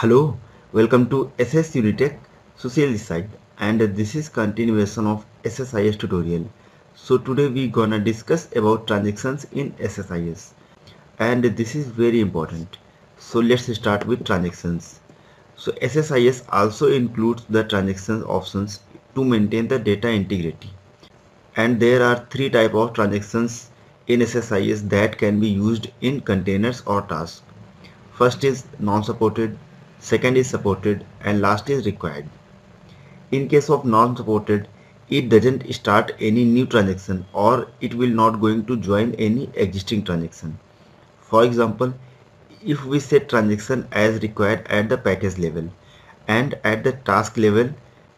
Hello, welcome to SS UNITECH Social Side, and this is continuation of SSIS tutorial. So today we gonna discuss about transactions in SSIS, and this is very important. So let's start with transactions. So SSIS also includes the transactions options to maintain the data integrity, and there are three types of transactions in SSIS that can be used in containers or tasks. First is non-supported, second is supported, and last is required. In case of non-supported, it doesn't start any new transaction or it will not going to join any existing transaction. For example, if we set transaction as required at the package level and at the task level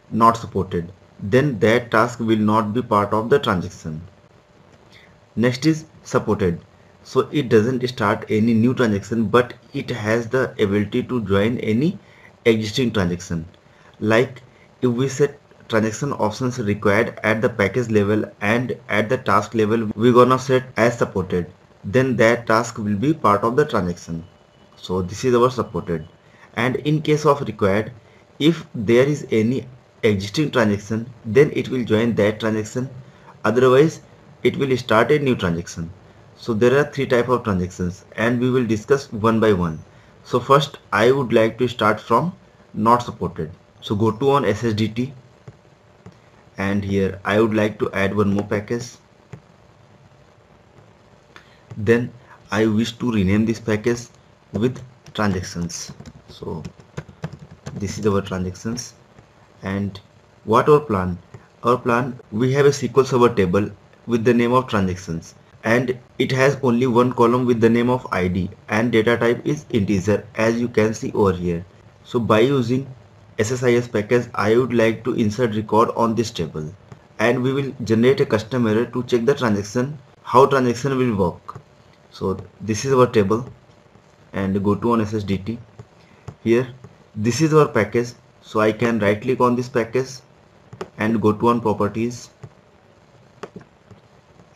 not supported, then that task will not be part of the transaction. Next is supported. So it doesn't start any new transaction, but it has the ability to join any existing transaction. Like if we set transaction options required at the package level and at the task level, we're gonna set as supported, then that task will be part of the transaction. So this is our supported. And in case of required, if there is any existing transaction, then it will join that transaction, otherwise it will start a new transaction. So there are three types of transactions, and we will discuss one by one. So first I would like to start from not supported. So go to on SSDT, and here I would like to add one more package. Then I wish to rename this package with transactions. So this is our transactions. And what our plan, we have a SQL Server table with the name of transactions, and it has only one column with the name of ID, and data type is integer, as you can see over here. So by using SSIS package, I would like to insert record on this table, and we will generate a custom error to check the transaction, how transaction will work. So this is our table, and go to on SSDT. Here this is our package, so I can right click on this package and go to on properties,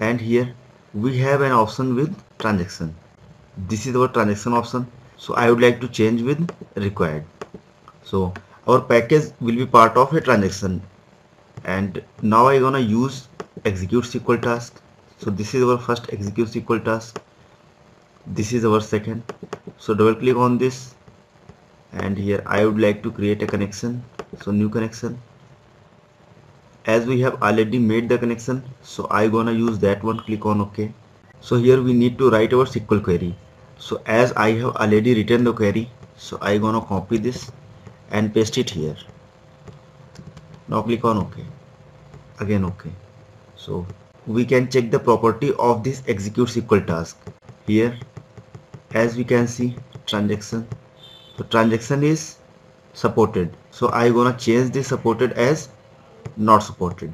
and here we have an option with transaction. This is our transaction option, so I would like to change with required. So our package will be part of a transaction. And now I'm gonna use execute SQL task. So this is our first execute SQL task, this is our second. So double click on this, and here I would like to create a connection. So new connection, as we have already made the connection, so I gonna use that one. Click on OK. So here we need to write our SQL query. So as I have already written the query, so I gonna copy this and paste it here. Now click on OK, again OK. So we can check the property of this execute SQL task. Here as we can see transaction, so transaction is supported, so I gonna change this supported as not supported.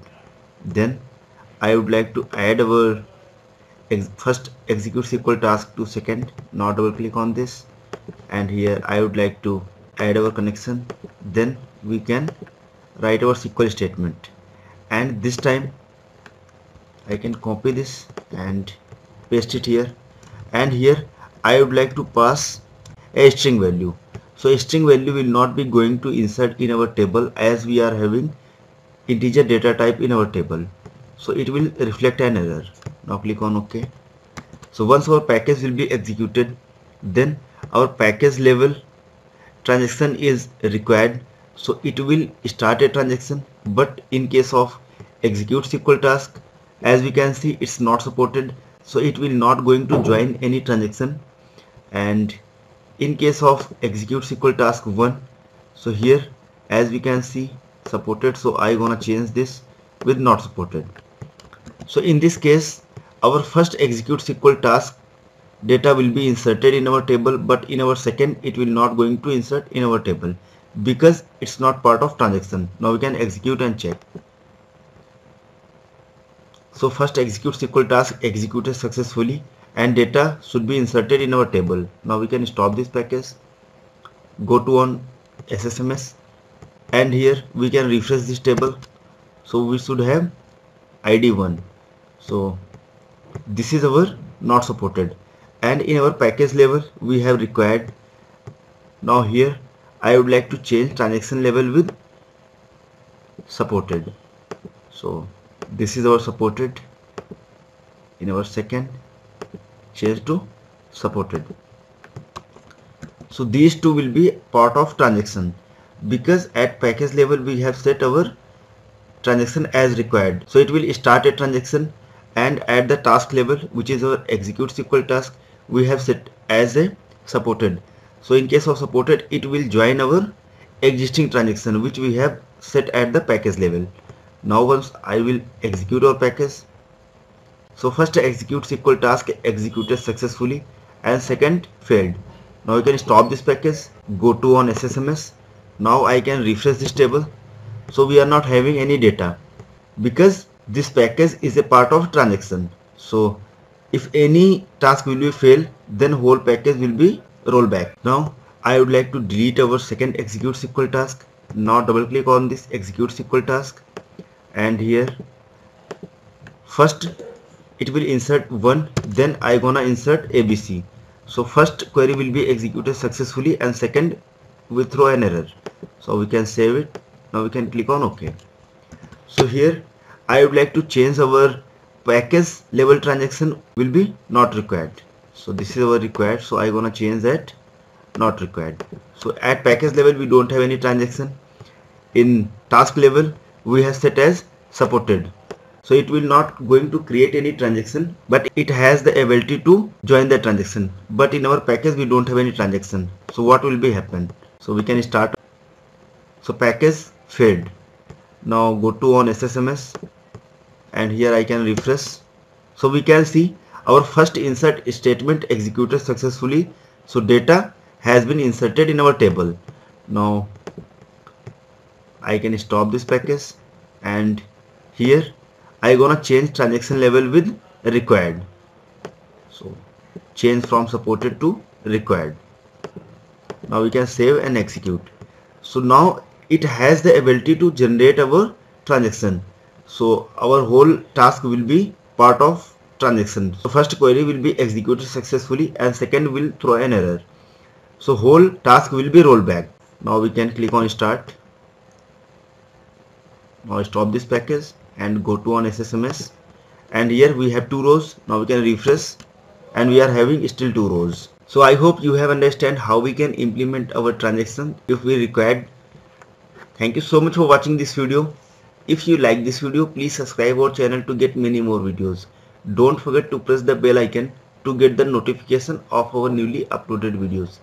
Then I would like to add our first execute SQL task to second. Now double click on this, and here I would like to add our connection. Then we can write our SQL statement, and this time I can copy this and paste it here. And here I would like to pass a string value. So a string value will not be going to insert in our table, as we are having integer data type in our table, so it will reflect an error. Now click on OK. So once our package will be executed, then our package level transaction is required, so it will start a transaction. But in case of execute SQL task, as we can see it's not supported, so it will not going to join any transaction. And in case of execute SQL task 1, so here as we can see supported, so I gonna change this with not supported. So in this case our first execute SQL task data will be inserted in our table, but in our second it will not going to insert in our table because it's not part of transaction. Now we can execute and check. So first execute SQL task executed successfully, and data should be inserted in our table. Now we can stop this package, go to on SSMS, and here we can refresh this table. So we should have ID 1. So this is our not supported, and in our package level we have required. Now here I would like to change transaction level with supported. So this is our supported. In our second, change to supported. So these two will be part of transaction, because at package level we have set our transaction as required. So it will start a transaction, and at the task level, which is our execute SQL task, we have set as a supported. So in case of supported, it will join our existing transaction which we have set at the package level. Now once I will execute our package. So first execute SQL task executed successfully, and second failed. Now you can stop this package, go to on SSMS. Now I can refresh this table. So we are not having any data because this package is a part of transaction. So if any task will be failed, then whole package will be rolled back. Now I would like to delete our second execute SQL task. Now double click on this execute SQL task, and here first it will insert 1, then I gonna insert ABC. So first query will be executed successfully, and second we throw an error. So we can save it. Now we can click on OK. So here I would like to change our package level transaction will be not required. So this is our required. So I gonna change that not required. So at package level we don't have any transaction. In task level we have set as supported. So it will not going to create any transaction, but it has the ability to join the transaction. But in our package we don't have any transaction. So what will be happen? So we can start. So package failed. Now go to on SSMS, and here I can refresh. So we can see our first insert statement executed successfully. So data has been inserted in our table. Now I can stop this package, and here I gonna change transaction level with required. So change from supported to required. Now we can save and execute. So now it has the ability to generate our transaction. So our whole task will be part of transaction. So first query will be executed successfully, and second will throw an error. So whole task will be rolled back. Now we can click on start. Now stop this package and go to on SSMS, and here we have 2 rows. Now we can refresh, and we are having still 2 rows. So I hope you have understand how we can implement our transaction if we required. Thank you so much for watching this video. If you like this video, please subscribe our channel to get many more videos. Don't forget to press the bell icon to get the notification of our newly uploaded videos.